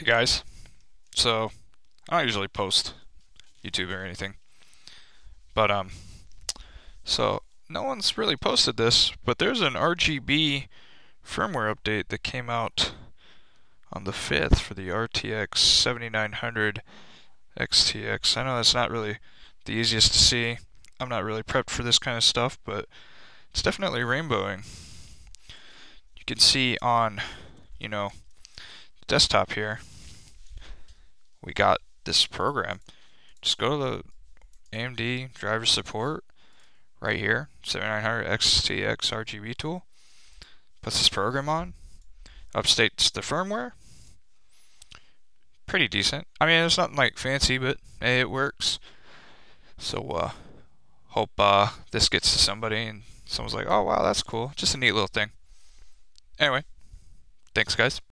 Hey guys, so I don't usually post YouTube or anything, but so no one's really posted this, but there's an RGB firmware update that came out on the 5th for the RTX 7900 XTX. I know that's not really the easiest to see. I'm not really prepped for this kind of stuff, but it's definitely rainbowing. You can see on, you know, the desktop here, we got this program. Just go to the AMD driver support right here, 7900 XTX RGB tool, puts this program on, updates the firmware. Pretty decent. I mean, it's nothing like fancy, but hey, it works. So hope this gets to somebody and someone's like, oh wow, that's cool. Just a neat little thing. Anyway, thanks guys.